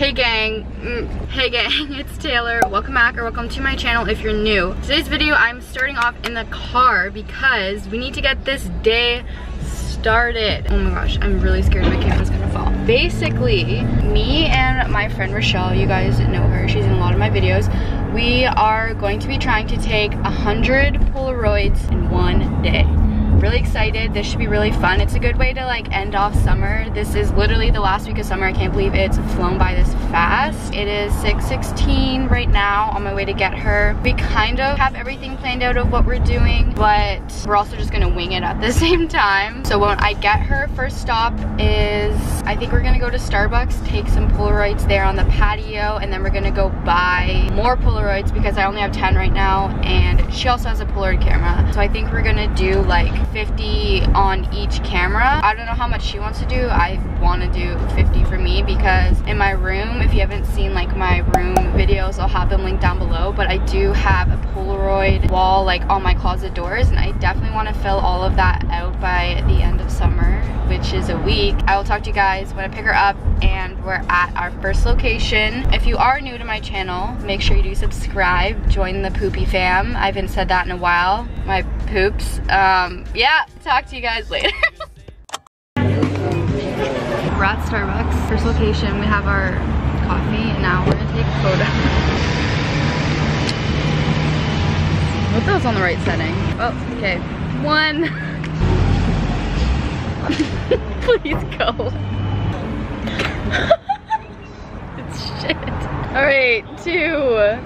Hey gang, it's Taylor. Welcome back or welcome to my channel if you're new. Today's video, I'm starting off in the car because we need to get this day started. Oh my gosh, I'm really scared my camera's gonna fall. Basically, me and my friend Rochelle, you guys know her, she's in a lot of my videos, we are going to be trying to take 100 Polaroids in one day. Really excited. This should be really fun. It's a good way to like end off summer. This is literally the last week of summer. I can't believe it's flown by this fast. It is 6:16 right now, on my way to get her. We kind of have everything planned out of what we're doing, but we're also just gonna wing it at the same time. So when I get her, first stop is, I think we're gonna go to Starbucks, take some Polaroids there on the patio, and then we're gonna go buy more Polaroids because I only have 10 right now, and she also has a Polaroid camera. So I think we're gonna do like 50 on each camera. I don't know how much she wants to do. I want to do 50 for me because in my room, if you haven't seen like my room videos, I'll have them linked down below, but I do have a Polaroid wall like on my closet doors, and I definitely want to fill all of that out by the end of summer, which is a week. I will talk to you guys when I pick her up and we're at our first location. If you are new to my channel, make sure you do subscribe, join the poopy fam. I haven't said that in a while. My poops. Yeah, talk to you guys later. We're at Starbucks, first location. We have our coffee and now we're gonna take a photo. I hope that was on the right setting. Oh, okay. One. Please go. It's shit. All right, two.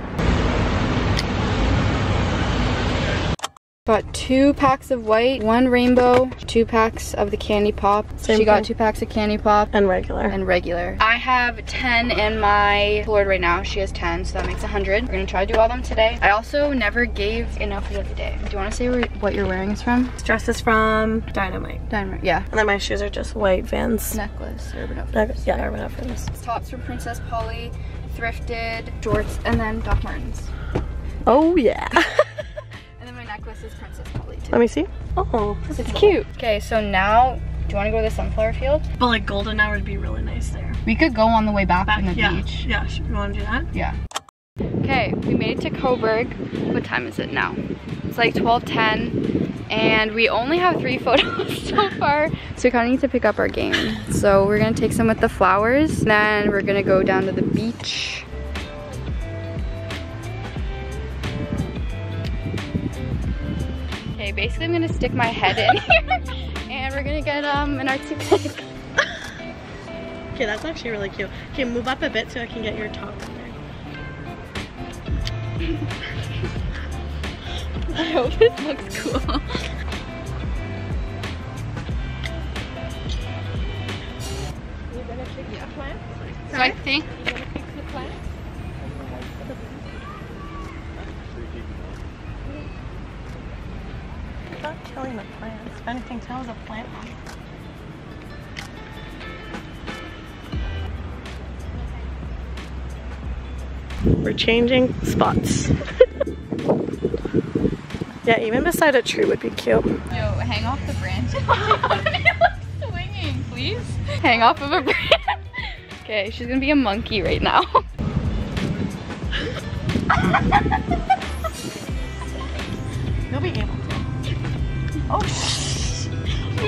Got 2 packs of white, 1 rainbow, 2 packs of the candy pop. Same she got thing. 2 packs of candy pop. And regular. And regular. I have 10 in my Polaroid right now. She has 10, so that makes 100. We're gonna try to do all of them today. I also never gave enough of the day. Do you wanna say what you're wearing is from? This dress is from Dynamite. Dynamite, yeah. And then my shoes are just white Vans. Necklace, Urban Outfitters. Yeah, Urban Outfitters. Tops from Princess Polly, thrifted, shorts, and then Doc Martens. Oh yeah. Necklace is Princess Polly too. Let me see. Oh, it's cute. Okay, so now, do you want to go to the sunflower field? But like golden hour would be really nice there. We could go on the way back from the beach. Yeah, should we want to do that? Yeah. Okay, we made it to Coburg. What time is it now? It's like 12:10, and we only have 3 photos so far. So we kind of need to pick up our game. So we're gonna take some with the flowers, then we're gonna go down to the beach. Basically, I'm gonna stick my head in here and we're gonna get an artsy pic. Okay, that's actually really cute. Okay, move up a bit so I can get your top in there. I hope this looks cool. You're gonna fix the plant? So I think. You're gonna fix the plant? Not killing the plants. If anything, tell us a plant one. We're changing spots. Yeah, even beside a tree would be cute. Yo, hang off the branch. You're swinging, please. Hang off of a branch. Okay, she's gonna be a monkey right now. You'll be able to. Oh, you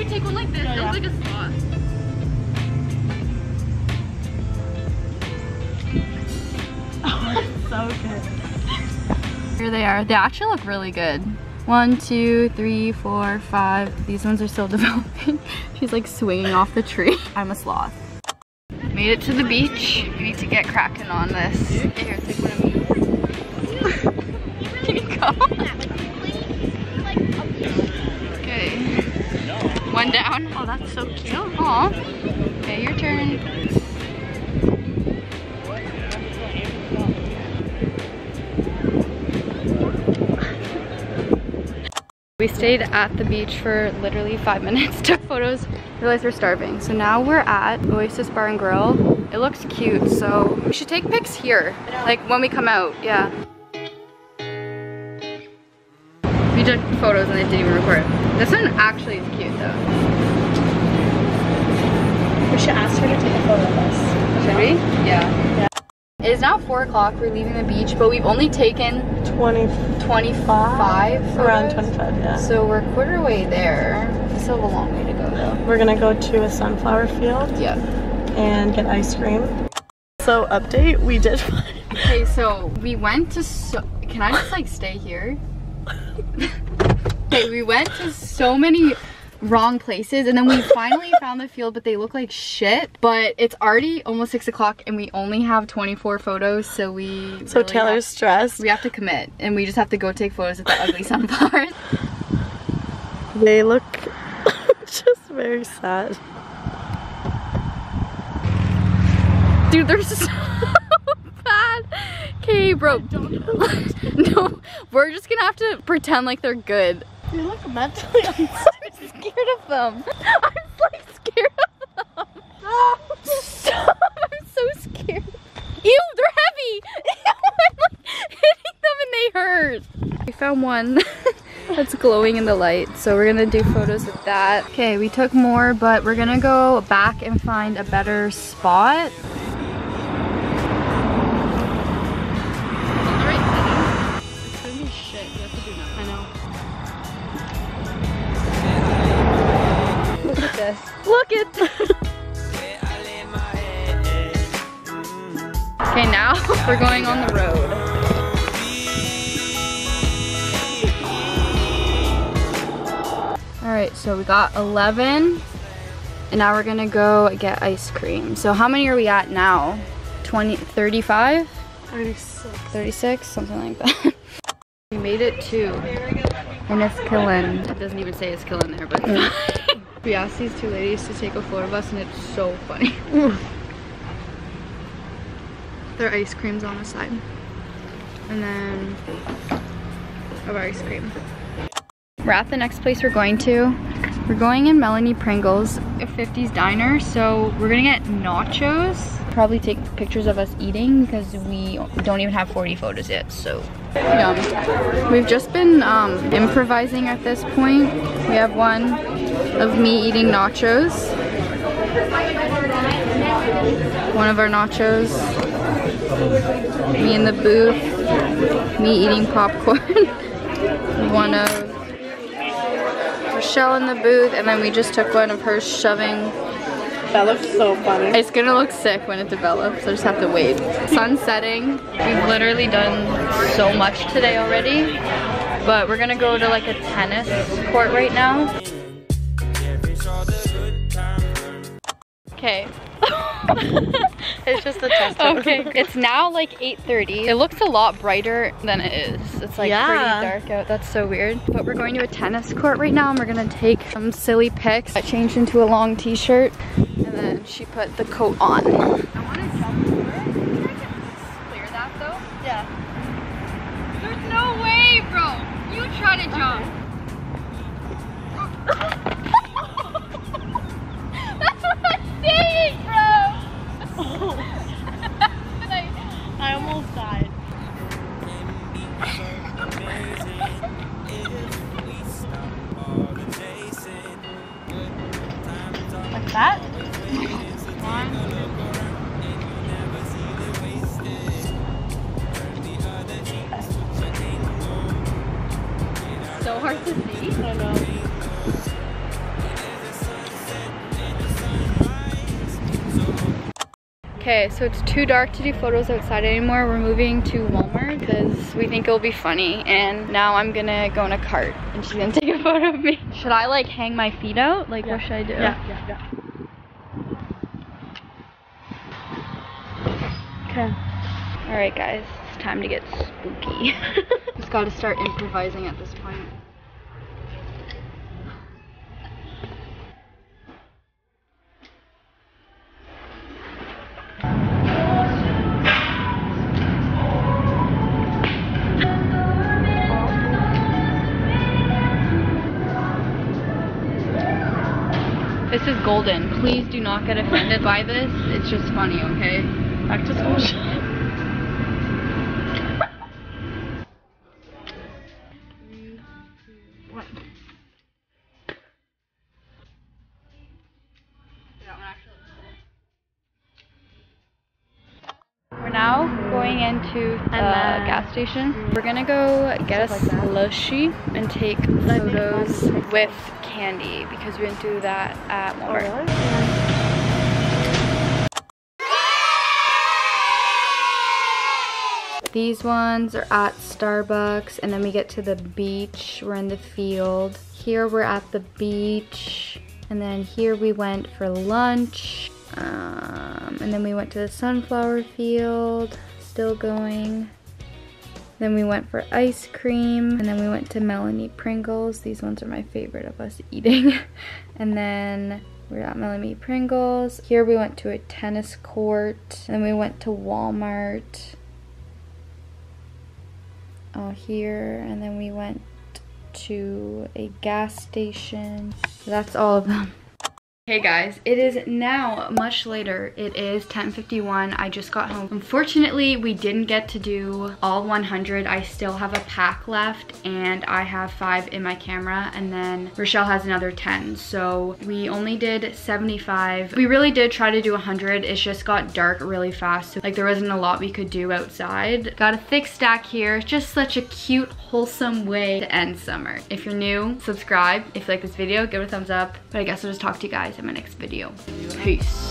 take one like this. Yeah, yeah. It looks like a spot. Oh, that's so good. Here they are. They actually look really good. 1, 2, 3, 4, 5. These ones are still developing. She's like swinging off the tree. I'm a sloth. Made it to the beach. We need to get cracking on this. Here, take one of me. Can you go? One down. Oh, that's so cute. Aw. Okay, your turn. We stayed at the beach for literally 5 minutes, took photos, realized we're starving. So now we're at Oasis Bar and Grill. It looks cute, so we should take pics here, like when we come out, yeah. We took photos and they didn't even record. This one actually is cute though. We should ask her to take a photo of us. Should we? Yeah. is now 4 o'clock. We're leaving the beach, but we've only taken 25 photos. Around 25, yeah. So we're quarter way there. We still have a long way to go though. We're gonna go to a sunflower field. Yep. And get ice cream. So update, we did find. Okay, so we went to can I just like stay here? Okay, we went to so many wrong places, and then we finally found the field, but they look like shit. But it's already almost 6 o'clock and we only have 24 photos, so we really Taylor's stressed. We have to commit, and we just have to go take photos of the ugly sunflowers. They look just very sad. Dude, they're so bad. Okay, bro. No, we're just gonna have to pretend like they're good. You look mentally unstable. Scared of them. I'm like scared of them. Stop. I'm so scared. Ew, they're heavy. Ew, I'm like hitting them and they hurt. We found one that's glowing in the light, so we're gonna do photos of that. Okay, we took more, but we're gonna go back and find a better spot. Look at this. Okay, now we're going on the road. All right, so we got 11, and now we're gonna go get ice cream. So how many are we at now? 20, 35? 36. 36, something like that. We made it to Enniskillen. It doesn't even say Enniskillen there, but we asked these two ladies to take a photo of us, and it's so funny. Their ice cream's on the side, and then of ice cream. We're at the next place we're going to. We're going in Melanie Pringle's, a 50s diner, so we're gonna get nachos. Probably take pictures of us eating because we don't even have 40 photos yet, so. Yum. We've just been improvising at this point. We have one of me eating nachos, one of our nachos, me in the booth, me eating popcorn, one of Rochelle in the booth, and then we just took one of her shoving. That looks so funny. It's gonna look sick when it develops, so I just have to wait. Sun's setting. We've literally done so much today already, but we're gonna go to like a tennis court right now. Okay. It's just a test. Okay. It's now like 8:30. It looks a lot brighter than it is. It's like pretty dark out. That's so weird. But we're going to a tennis court right now, and we're gonna take some silly pics. I changed into a long t-shirt, and then she put the coat on. I wanna jump over it. Can I just clear that though? Yeah. There's no way, bro. You try to jump. Okay. I almost died. Like that? So hard to see. I know. Okay, so it's too dark to do photos outside anymore. We're moving to Walmart because we think it'll be funny. And now I'm gonna go in a cart and she's gonna take a photo of me. Should I like hang my feet out? Like what should I do? Yeah. Okay. All right guys, it's time to get spooky. Just gotta start improvising at this point. This is golden. Please do not get offended by this. It's just funny, okay? Back to school. What? That one actually looks cool. We're now going into the gas station. We're gonna go get a slushie and take photos with candy because we didn't do that at Walmart. Oh, really? Yeah. These ones are at Starbucks, and then we get to the beach. We're in the field. Here we're at the beach, and then here we went for lunch. And then we went to the sunflower field, still going. Then we went for ice cream, and then we went to Melanie Pringle's. These ones are my favorite of us eating. And then we're at Melanie Pringle's. Here we went to a tennis court, and then we went to Walmart. Here, and then we went to a gas station. That's all of them. Hey guys, it is now much later. It is 10:51. I just got home. Unfortunately, we didn't get to do all 100. I still have a pack left, and I have 5 in my camera, and then Rochelle has another 10. So we only did 75. We really did try to do 100. It just got dark really fast. So, like, there wasn't a lot we could do outside. Got a thick stack here. Just such a cute, wholesome way to end summer. If you're new, subscribe. If you like this video, give it a thumbs up. But I guess I'll just talk to you guys in my next video. Peace.